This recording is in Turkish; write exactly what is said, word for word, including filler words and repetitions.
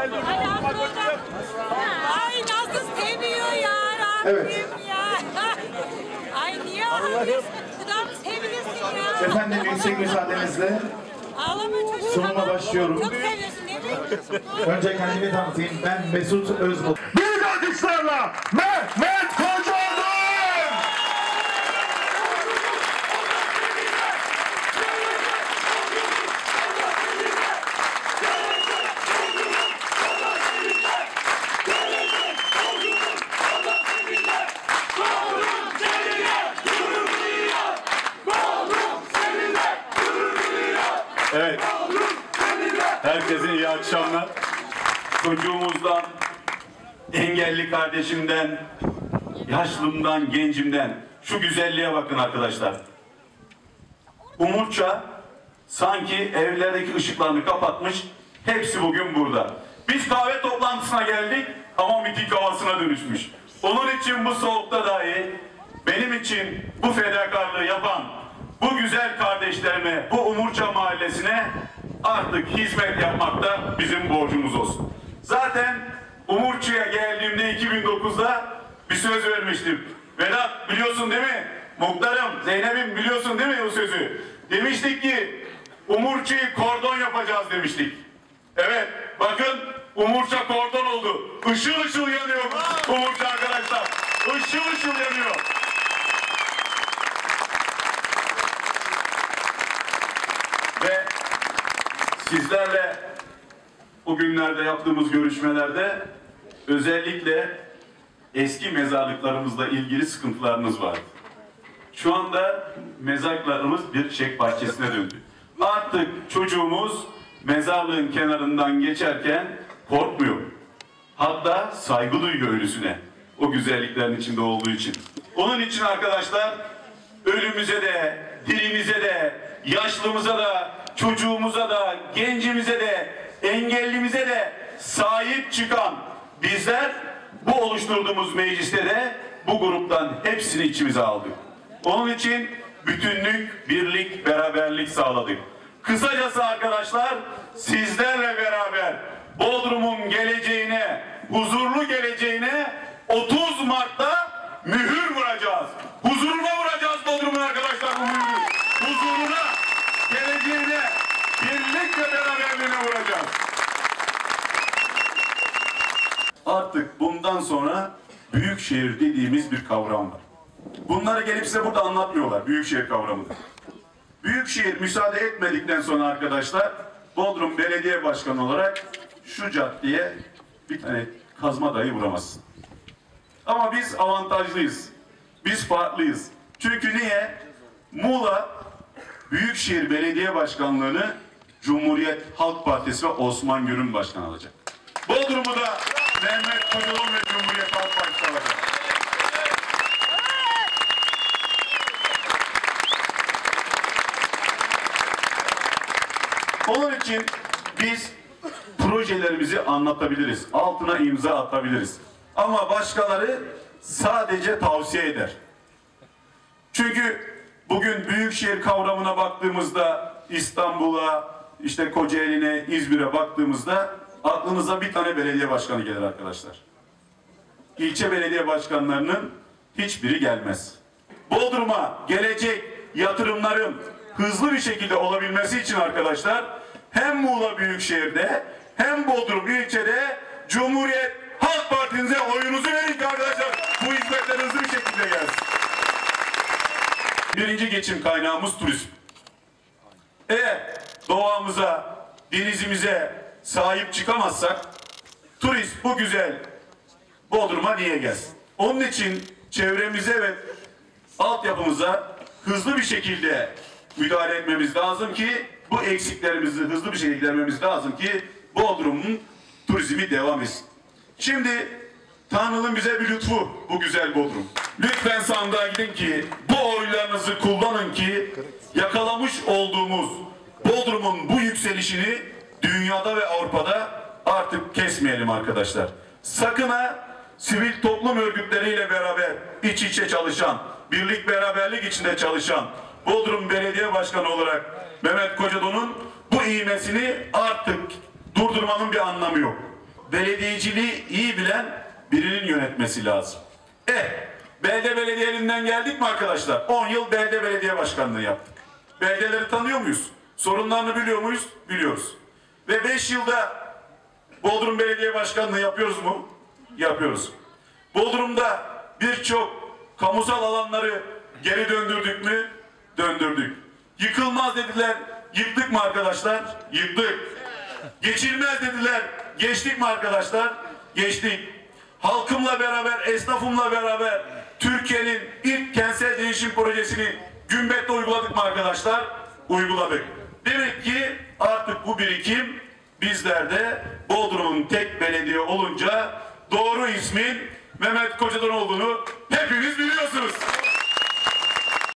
Ay nasıl seviyor ya Rabbim evet. Ya. Ay niye ağlıyorsun? Sevilirsin ya. Efendim yüksek müsaadenizle sunuma başlıyorum. Çok seviyorsun değil mi? Önce kendimi tanıtayım. Ben Mesut Özmo. Büyük alkışlarla Mehmet Kocadon! Evet, herkese iyi akşamlar. Çocuğumuzdan, engelli kardeşimden, yaşlımdan, gencimden şu güzelliğe bakın arkadaşlar. Umurça sanki evlerdeki ışıklarını kapatmış, hepsi bugün burada. Biz kahve toplantısına geldik ama miting havasına dönüşmüş. Onun için bu soğukta dahi benim için bu fedakarlığı yapan bu güzel kardeşlerime, bu Umurça Mahallesi'ne artık hizmet yapmak da bizim borcumuz olsun. Zaten Umurça'ya geldiğimde iki bin dokuzda bir söz vermiştim. Vedat biliyorsun değil mi? Muhtarım, Zeynep'im biliyorsun değil mi bu sözü? Demiştik ki Umurça'yı kordon yapacağız demiştik. Evet, bakın Umurça kordon oldu. Işıl ışıl yanıyor Umurça arkadaşlar. Işıl ışıl yanıyor. Ve sizlerle o günlerde yaptığımız görüşmelerde özellikle eski mezarlıklarımızla ilgili sıkıntılarımız vardı. Şu anda mezarlıklarımız bir çiçek bahçesine döndü. Artık çocuğumuz mezarlığın kenarından geçerken korkmuyor. Hatta saygı duyuyor ölüsüne. O güzelliklerin içinde olduğu için. Onun için arkadaşlar ölümüze de, dirimize de, yaşlımıza da, çocuğumuza da, gencimize de, engellimize de sahip çıkan bizler bu oluşturduğumuz mecliste de bu gruptan hepsini içimize aldık. Onun için bütünlük, birlik, beraberlik sağladık. Kısacası arkadaşlar sizlerle beraber Bodrum'un geleceğine, huzurlu geleceğine otuz Mart'ta mühür vuracağız. Huzuruna vuracağız Bodrum'un arkadaşlar bu mühürü. Huzuruna, geleceğine, birlik ve beraberliğine vuracağız. Artık bundan sonra büyükşehir dediğimiz bir kavram var. Bunları gelip size burada anlatmıyorlar. Büyükşehir kavramı. Büyükşehir müsaade etmedikten sonra arkadaşlar Bodrum Belediye Başkanı olarak şu caddeye bir tane kazma dahi vuramazsın. Ama biz avantajlıyız. Biz farklıyız. Çünkü niye? Muğla Büyükşehir Belediye Başkanlığı'nı Cumhuriyet Halk Partisi ve Osman Gürün başkan alacak. Bodrum'u da Mehmet Kocadon ve Cumhuriyet Halk Partisi alacak. Onun için biz projelerimizi anlatabiliriz. Altına imza atabiliriz. Ama başkaları sadece tavsiye eder. Çünkü bugün büyükşehir kavramına baktığımızda İstanbul'a, işte Kocaeli'ne, İzmir'e baktığımızda aklınıza bir tane belediye başkanı gelir arkadaşlar. İlçe belediye başkanlarının hiçbiri gelmez. Bodrum'a gelecek yatırımların hızlı bir şekilde olabilmesi için arkadaşlar hem Muğla Büyükşehir'de hem Bodrum ilçede Cumhuriyet Halk Partisi'nize oyunuzu verin ki arkadaşlar bu hizmetler hızlı bir şekilde gelsin. Birinci geçim kaynağımız turizm. Eğer doğamıza, denizimize sahip çıkamazsak turist bu güzel Bodrum'a niye gelsin? Onun için çevremize ve altyapımıza hızlı bir şekilde müdahale etmemiz lazım ki bu eksiklerimizi hızlı bir şekilde gidermemiz lazım ki Bodrum'un turizmi devam etsin. Şimdi Tanrı'nın bize bir lütfu bu güzel Bodrum. Lütfen sandığa gidin ki bu oylarınızı kullanın ki yakalamış olduğumuz Bodrum'un bu yükselişini dünyada ve Avrupa'da artık kesmeyelim arkadaşlar. Sakın ha sivil toplum örgütleriyle beraber iç içe çalışan, birlik beraberlik içinde çalışan Bodrum Belediye Başkanı olarak Mehmet Kocadon'un bu iğmesini artık durdurmanın bir anlamı yok. belediyeciliği iyi bilen birinin yönetmesi lazım. Eh, belde belediyelerinden geldik mi arkadaşlar? on yıl belde belediye başkanlığı yaptık. Beldeleri tanıyor muyuz? Sorunlarını biliyor muyuz? Biliyoruz. Ve beş yılda Bodrum Belediye Başkanlığı yapıyoruz mu? Yapıyoruz. Bodrum'da birçok kamusal alanları geri döndürdük mü? Döndürdük. Yıkılmaz dediler, yıktık mı arkadaşlar? Yıktık. Geçilmez dediler, geçtik mi arkadaşlar? Geçtik. Halkımla beraber, esnafımla beraber Türkiye'nin ilk kentsel değişim projesini Gümbet'te uyguladık mı arkadaşlar? Uyguladık. Demek ki artık bu birikim bizlerde Bodrum'un tek belediye olunca doğru ismin Mehmet Kocadon olduğunu hepiniz biliyorsunuz.